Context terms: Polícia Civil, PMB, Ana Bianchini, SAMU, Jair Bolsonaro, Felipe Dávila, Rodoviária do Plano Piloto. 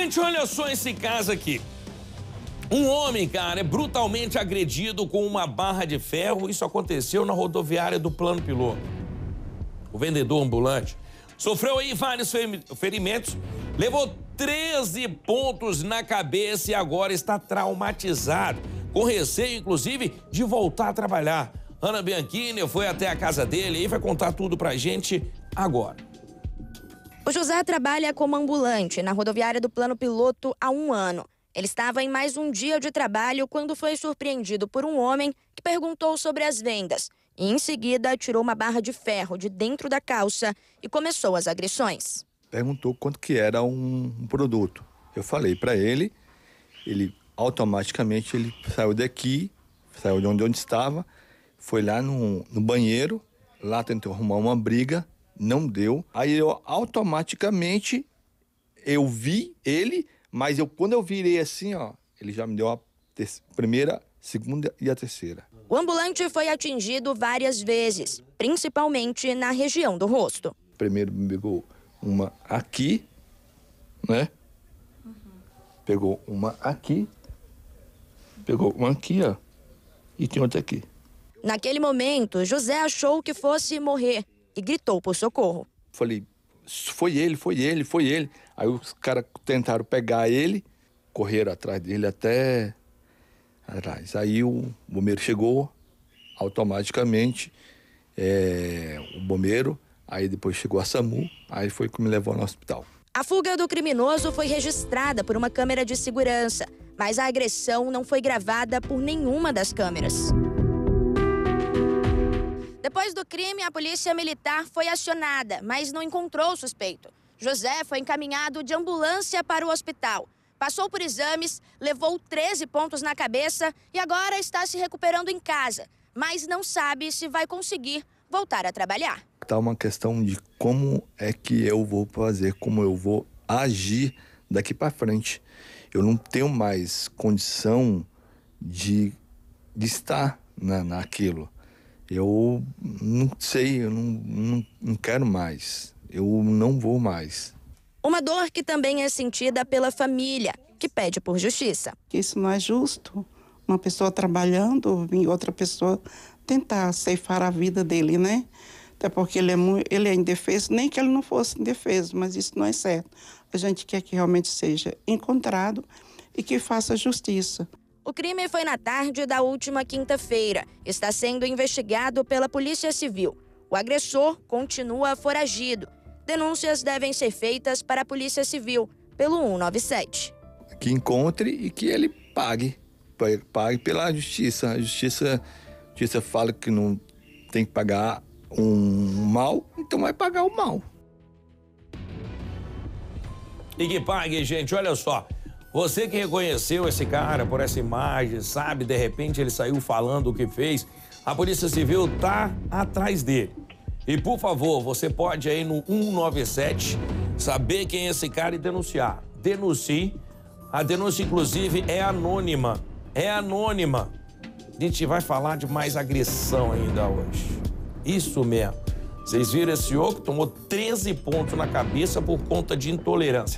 Gente, olha só esse caso aqui. Um homem, cara, é brutalmente agredido com uma barra de ferro. Isso aconteceu na rodoviária do Plano Piloto. O vendedor ambulante sofreu aí vários ferimentos, levou 13 pontos na cabeça e agora está traumatizado, com receio, inclusive, de voltar a trabalhar. Ana Bianchini foi até a casa dele e vai contar tudo pra gente agora. O José trabalha como ambulante na rodoviária do Plano Piloto há um ano. Ele estava em mais um dia de trabalho quando foi surpreendido por um homem que perguntou sobre as vendas e, em seguida, tirou uma barra de ferro de dentro da calça e começou as agressões. Perguntou quanto que era um produto. Eu falei para ele, ele automaticamente saiu daqui, saiu de onde estava, foi lá no banheiro, lá tentou arrumar uma briga, não deu. Aí eu automaticamente, eu vi ele, mas quando eu virei assim, ó, ele já me deu a primeira, segunda e a terceira. O ambulante foi atingido várias vezes, principalmente na região do rosto. Primeiro me pegou uma aqui, né? Uhum. Pegou uma aqui, pegou uma aqui, ó, e tem outra aqui. Naquele momento, José achou que fosse morrer e gritou por socorro. Falei, foi ele, foi ele, foi ele. Aí os caras tentaram pegar ele, correram atrás dele até atrás. Aí o bombeiro chegou, automaticamente, o bombeiro, aí depois chegou a SAMU, aí foi que me levou ao hospital. A fuga do criminoso foi registrada por uma câmera de segurança, mas a agressão não foi gravada por nenhuma das câmeras. Depois do crime, a polícia militar foi acionada, mas não encontrou o suspeito. José foi encaminhado de ambulância para o hospital. Passou por exames, levou 13 pontos na cabeça e agora está se recuperando em casa, mas não sabe se vai conseguir voltar a trabalhar. Tá uma questão de como é que eu vou fazer, como eu vou agir daqui para frente. Eu não tenho mais condição de estar naquilo. Eu não sei, eu não quero mais, eu não vou mais. Uma dor que também é sentida pela família, que pede por justiça. Isso não é justo, uma pessoa trabalhando e outra pessoa tentar ceifar a vida dele, né? Até porque ele é indefeso, nem que ele não fosse indefeso, mas isso não é certo. A gente quer que realmente seja encontrado e que faça justiça. O crime foi na tarde da última quinta-feira. Está sendo investigado pela Polícia Civil. O agressor continua foragido. Denúncias devem ser feitas para a Polícia Civil, pelo 197. Que encontre e que ele pague. Pague pela justiça. A justiça fala que não tem que pagar um mal, então vai pagar o mal. E que pague, gente. Olha só. Você que reconheceu esse cara por essa imagem, sabe, de repente ele saiu falando o que fez, a Polícia Civil tá atrás dele. E, por favor, você pode aí no 197 saber quem é esse cara e denunciar. Denuncie. A denúncia, inclusive, é anônima. É anônima. A gente vai falar de mais agressão ainda hoje. Isso mesmo. Vocês viram esse homem que tomou 13 pontos na cabeça por conta de intolerância.